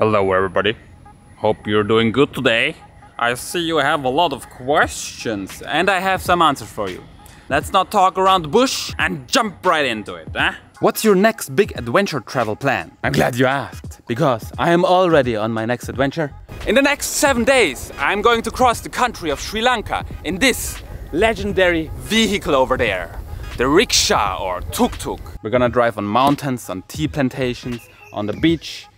Hello everybody, hope you're doing good today. I see you have a lot of questions and I have some answers for you. Let's not talk around the bush and jump right into it, eh? What's your next big adventure travel plan? I'm glad you asked, because I am already on my next adventure. In the next 7 days, I'm going to cross the country of Sri Lanka in this legendary vehicle over there. The rickshaw or tuk-tuk. We're gonna drive on mountains, on tea plantations, on the beach.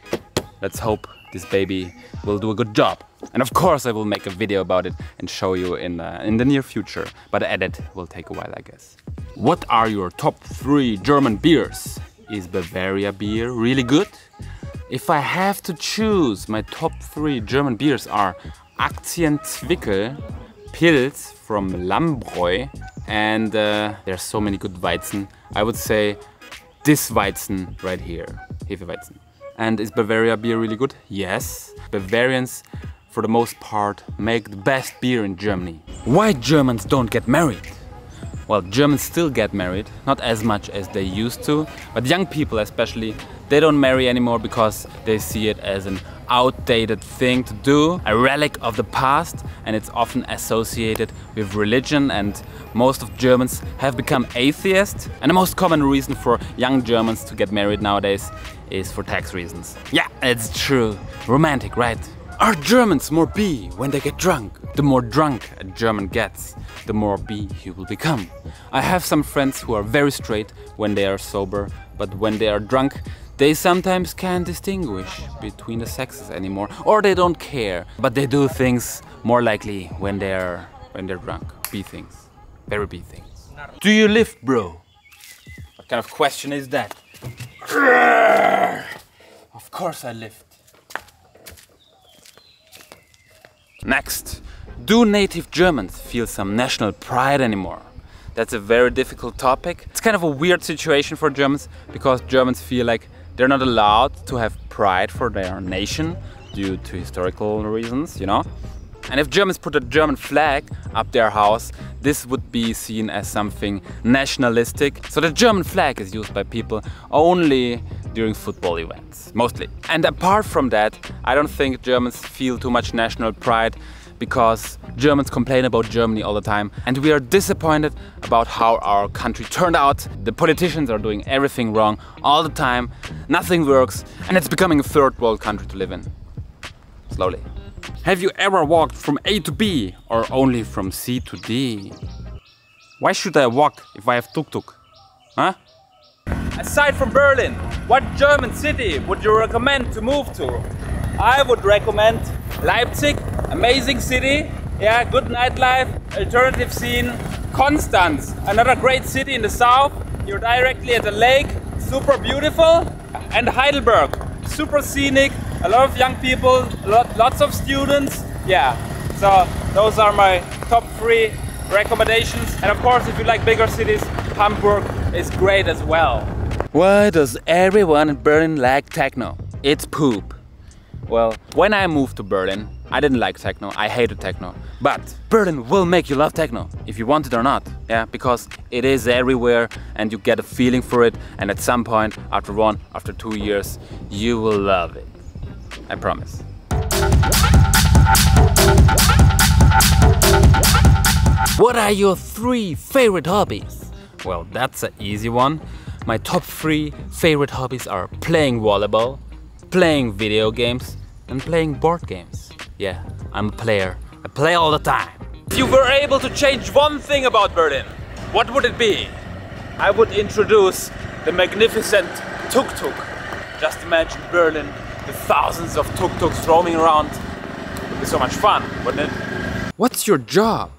Let's hope this baby will do a good job. And of course I will make a video about it and show you in the near future. But the edit will take a while, I guess. What are your top 3 German beers? Is Bavaria beer really good? If I have to choose, my top 3 German beers are Aktienzwickel, Pils from Lambräu, and there's so many good Weizen. I would say this Weizen right here, Hefeweizen. And is Bavaria beer really good? Yes. Bavarians, for the most part, make the best beer in Germany. Why Germans don't get married? Well, Germans still get married, not as much as they used to, but young people especially, they don't marry anymore because they see it as an outdated thing to do, a relic of the past, and it's often associated with religion, and most of Germans have become atheists. And the most common reason for young Germans to get married nowadays is for tax reasons. Yeah, it's true. Romantic, right? Are Germans more B when they get drunk? The more drunk a German gets, the more B he will become. I have some friends who are very straight when they are sober, but when they are drunk, they sometimes can't distinguish between the sexes anymore, or they don't care, but they do things more likely when they're drunk. B things. Very B things. Do you lift, bro? What kind of question is that? Of course I lift. Next. Do native Germans feel some national pride anymore? That's a very difficult topic. It's kind of a weird situation for Germans, because Germans feel like they're not allowed to have pride for their nation due to historical reasons, you know? And if Germans put a German flag up their house, this would be seen as something nationalistic. So the German flag is used by people only during football events, mostly. And apart from that, I don't think Germans feel too much national pride, because Germans complain about Germany all the time and we are disappointed about how our country turned out. The politicians are doing everything wrong all the time, nothing works, and it's becoming a third world country to live in. Slowly. Have you ever walked from A to B or only from C to D? Why should I walk if I have tuk-tuk? Huh? Aside from Berlin, what German city would you recommend to move to? I would recommend Leipzig, amazing city, yeah, good nightlife, alternative scene. Konstanz, another great city in the south, you're directly at the lake, super beautiful. And Heidelberg, super scenic, a lot of young people, lots of students, yeah. So those are my top 3 recommendations. And of course, if you like bigger cities, Hamburg is great as well. Why does everyone in Berlin like techno? It's poop. Well, when I moved to Berlin, I didn't like techno, I hated techno. But Berlin will make you love techno, if you want it or not. Yeah, because it is everywhere and you get a feeling for it, and at some point, after 2 years, you will love it. I promise. What are your 3 favorite hobbies? Well, that's an easy one. My top 3 favorite hobbies are playing volleyball, playing video games, and playing board games. Yeah, I'm a player. I play all the time. If you were able to change one thing about Berlin, what would it be? I would introduce the magnificent tuk-tuk. Just imagine Berlin, the thousands of tuk-tuks roaming around. It would be so much fun, wouldn't it? What's your job?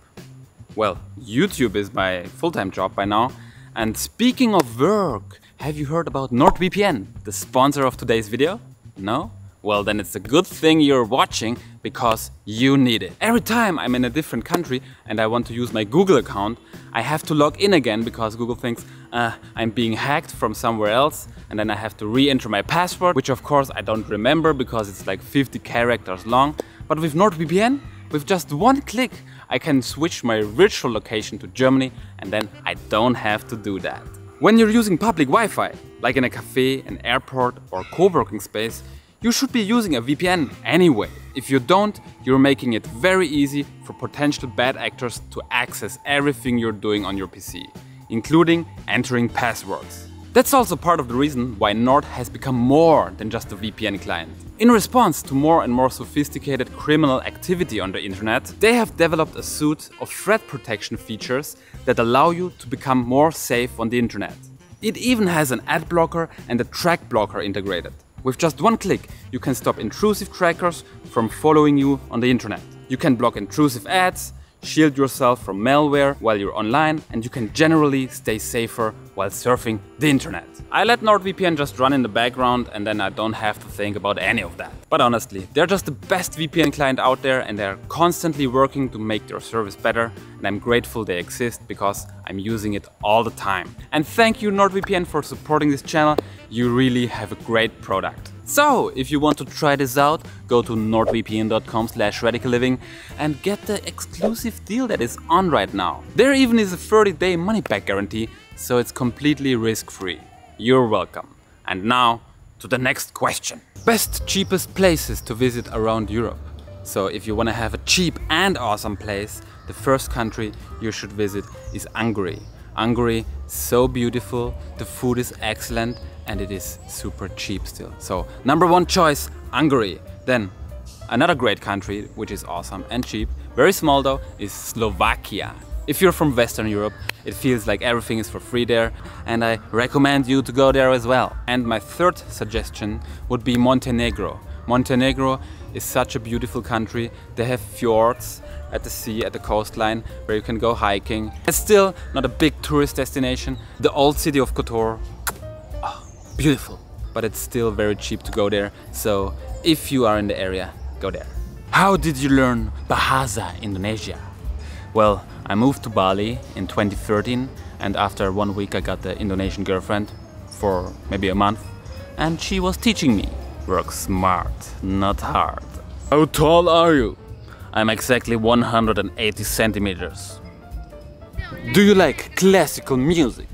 Well, YouTube is my full-time job by now. And speaking of work, have you heard about NordVPN, the sponsor of today's video? No? Well, then it's a good thing you're watching, because you need it. Every time I'm in a different country and I want to use my Google account, I have to log in again because Google thinks I'm being hacked from somewhere else, and then I have to re-enter my password, which of course I don't remember because it's like 50 characters long. But with NordVPN, with just one click, I can switch my virtual location to Germany, and then I don't have to do that. When you're using public Wi-Fi, like in a cafe, an airport or co-working space, You should be using a VPN anyway. If you don't, you're making it very easy for potential bad actors to access everything you're doing on your PC, including entering passwords. That's also part of the reason why Nord has become more than just a VPN client. In response to more and more sophisticated criminal activity on the internet, they have developed a suite of threat protection features that allow you to become more safe on the internet. It even has an ad blocker and a track blocker integrated. With just one click, you can stop intrusive trackers from following you on the internet. You can block intrusive ads, shield yourself from malware while you're online, and you can generally stay safer while surfing the internet. I let NordVPN just run in the background and then I don't have to think about any of that. But honestly, they're just the best VPN client out there and they're constantly working to make their service better, and I'm grateful they exist because I'm using it all the time. And thank you NordVPN for supporting this channel. You really have a great product. So, if you want to try this out, go to nordvpn.com/radicalliving and get the exclusive deal that is on right now. There even is a 30-day money-back guarantee, so it's completely risk-free. You're welcome. And now, to the next question. Best cheapest places to visit around Europe. So, if you want to have a cheap and awesome place, the first country you should visit is Hungary. Hungary is so beautiful, the food is excellent, and it is super cheap still. So #1 choice, Hungary. Then another great country, which is awesome and cheap, very small though, is Slovakia. If you're from Western Europe, it feels like everything is for free there, and I recommend you to go there as well. And my third suggestion would be Montenegro. Montenegro is such a beautiful country. They have fjords at the sea, at the coastline, where you can go hiking. It's still not a big tourist destination. The old city of Kotor, beautiful, but it's still very cheap to go there, so if you are in the area, go there. How did you learn Bahasa Indonesia? Well, I moved to Bali in 2013 and after 1 week I got the Indonesian girlfriend for maybe a month and she was teaching me. Work smart, not hard. How tall are you? I'm exactly 180 centimeters. Do you like classical music?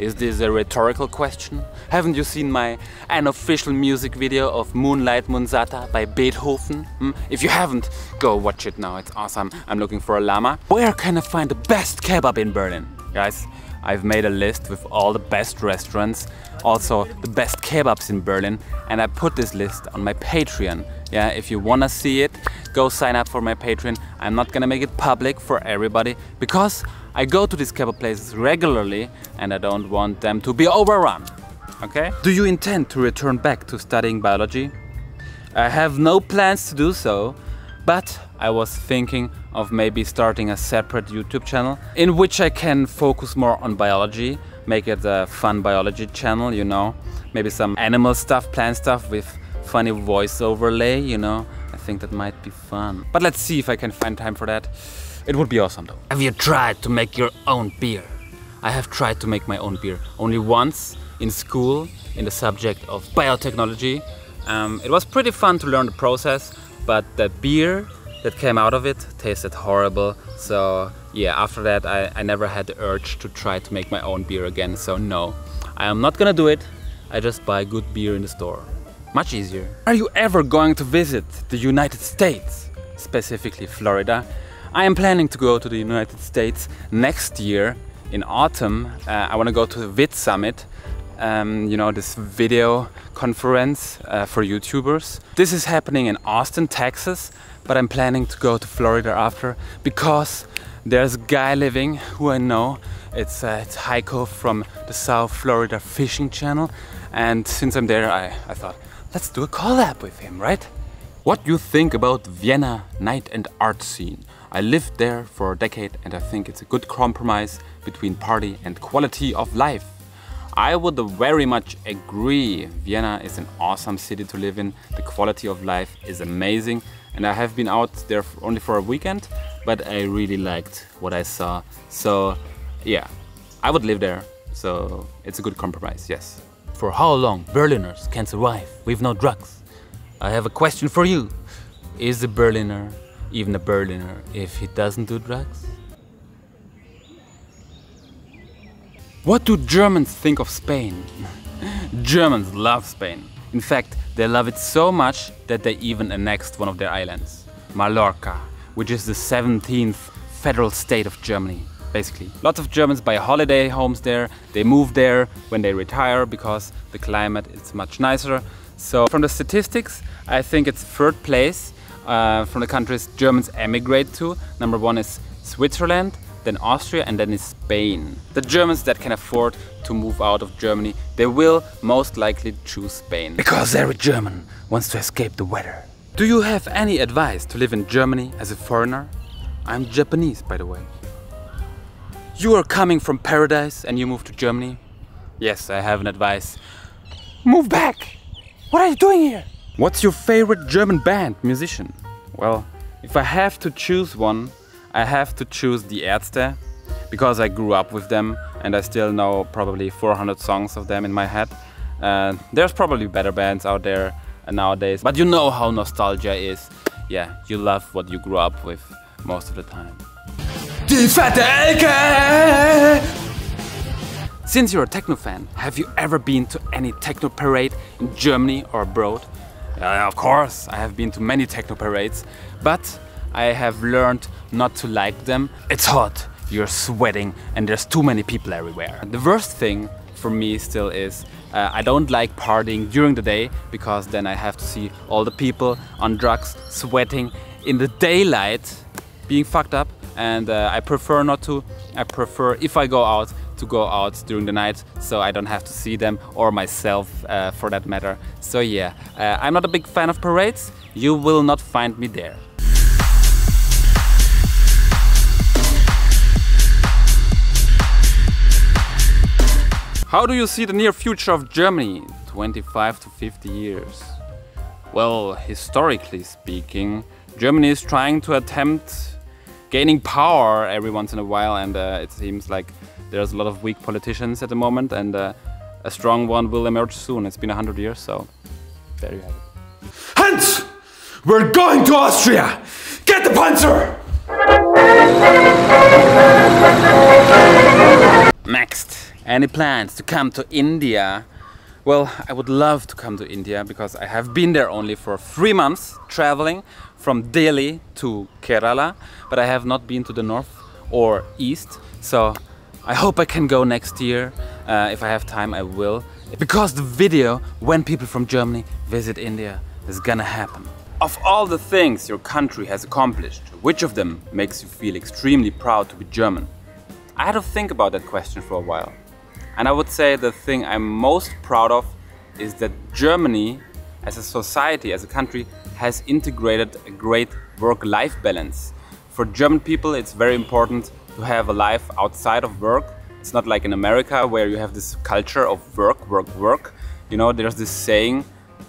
Is this a rhetorical question? Haven't you seen my unofficial music video of Moonlight Sonata by Beethoven? If you haven't, go watch it now, it's awesome. I'm looking for a llama. Where can I find the best kebab in Berlin? Guys, I've made a list with all the best restaurants, also the best kebabs in Berlin, and I put this list on my Patreon. Yeah, if you wanna see it, go sign up for my Patreon. I'm not gonna make it public for everybody because I go to these kebab places regularly and I don't want them to be overrun, okay? Do you intend to return back to studying biology? I have no plans to do so, but I was thinking of maybe starting a separate YouTube channel in which I can focus more on biology, make it a fun biology channel, you know? Maybe some animal stuff, plant stuff with funny voice overlay, you know? I think that might be fun. But let's see if I can find time for that. It would be awesome though. Have you tried to make your own beer? I have tried to make my own beer only once in school in the subject of biotechnology. It was pretty fun to learn the process, but the beer that came out of it tasted horrible. So yeah, after that I never had the urge to try to make my own beer again. So no, I am not gonna do it. I just buy good beer in the store. Much easier. Are you ever going to visit the United States, specifically Florida? I am planning to go to the United States next year in autumn. I want to go to the Vid Summit, you know, this video conference for YouTubers. This is happening in Austin, Texas, but I'm planning to go to Florida after because there's a guy living who I know. It's Haiko from the South Florida Fishing Channel, and since I'm there I thought, let's do a collab with him, right? What do you think about Vienna night and art scene? I lived there for a decade and I think it's a good compromise between party and quality of life. I would very much agree. Vienna is an awesome city to live in. The quality of life is amazing and I have been out there only for a weekend, but I really liked what I saw. So yeah, I would live there. So it's a good compromise, yes. For how long Berliners can survive with no drugs? I have a question for you. Is the Berliner even a Berliner if he doesn't do drugs? What do Germans think of Spain? Germans love Spain. In fact, they love it so much that they even annexed one of their islands, Mallorca, which is the 17th federal state of Germany, basically. Lots of Germans buy holiday homes there, they move there when they retire because the climate is much nicer. So from the statistics, I think it's third place from the countries Germans emigrate to. Number one is Switzerland, then Austria, and then is Spain. The Germans that can afford to move out of Germany, they will most likely choose Spain. Because every German wants to escape the weather. Do you have any advice to live in Germany as a foreigner? I'm Japanese, by the way. You are coming from paradise and you move to Germany? Yes, I have an advice. Move back! What are you doing here? What's your favorite German band, musician? Well, if I have to choose one, I have to choose the Ärzte, because I grew up with them and I still know probably 400 songs of them in my head. There's probably better bands out there nowadays, but you know how nostalgia is. Yeah, you love what you grew up with most of the time. Die fette Elke! Since you're a techno fan, have you ever been to any techno parade in Germany or abroad? Of course, I have been to many techno parades, but I have learned not to like them. It's hot, you're sweating, and there's too many people everywhere. The worst thing for me still is I don't like partying during the day, because then I have to see all the people on drugs, sweating in the daylight, being fucked up, and I prefer not to. I prefer, if I go out, to go out during the night, so I don't have to see them, or myself for that matter. So yeah, I'm not a big fan of parades. You will not find me there. How do you see the near future of Germany? 25 to 50 years. Well, historically speaking, Germany is trying to attempt gaining power every once in a while, and it seems like there's a lot of weak politicians at the moment, and a strong one will emerge soon. It's been 100 years, so there you have it. Hans! We're going to Austria! Get the Panzer! Next. Any plans to come to India? Well, I would love to come to India because I have been there only for 3 months traveling from Delhi to Kerala, but I have not been to the north or east, so I hope I can go next year. If I have time, I will. Because the video, when people from Germany visit India, is gonna happen. Of all the things your country has accomplished, which of them makes you feel extremely proud to be German? I had to think about that question for a while. And I would say the thing I'm most proud of is that Germany, as a society, as a country, has integrated a great work-life balance. For German people, it's very important to have a life outside of work. It's not like in America where you have this culture of work, work, work. You know, there's this saying,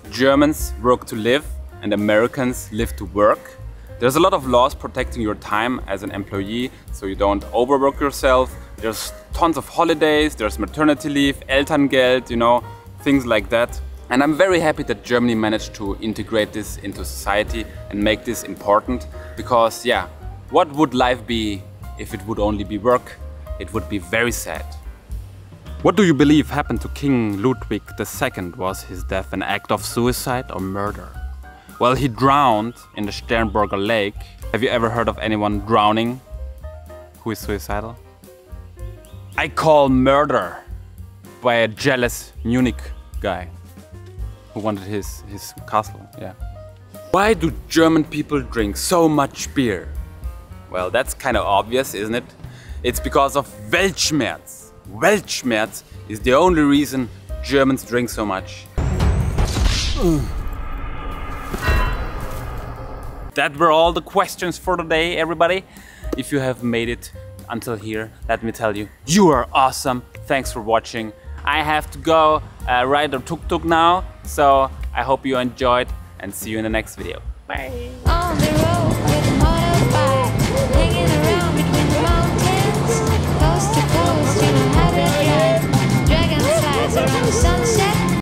Germans work to live and Americans live to work. There's a lot of laws protecting your time as an employee, so you don't overwork yourself. There's tons of holidays, there's maternity leave, Elterngeld, you know, things like that. And I'm very happy that Germany managed to integrate this into society and make this important, because yeah, what would life be if it would only be work? It would be very sad. What do you believe happened to King Ludwig II? Was his death an act of suicide or murder? Well, he drowned in the Sternberger Lake. Have you ever heard of anyone drowning who is suicidal? I call murder by a jealous Munich guy who wanted his castle, yeah. Why do German people drink so much beer? Well, that's kind of obvious, isn't it? It's because of Weltschmerz. Weltschmerz is the only reason Germans drink so much. That were all the questions for today, everybody. If you have made it until here, let me tell you, you are awesome. Thanks for watching. I have to go ride the tuk-tuk now, so I hope you enjoyed and see you in the next video. Bye.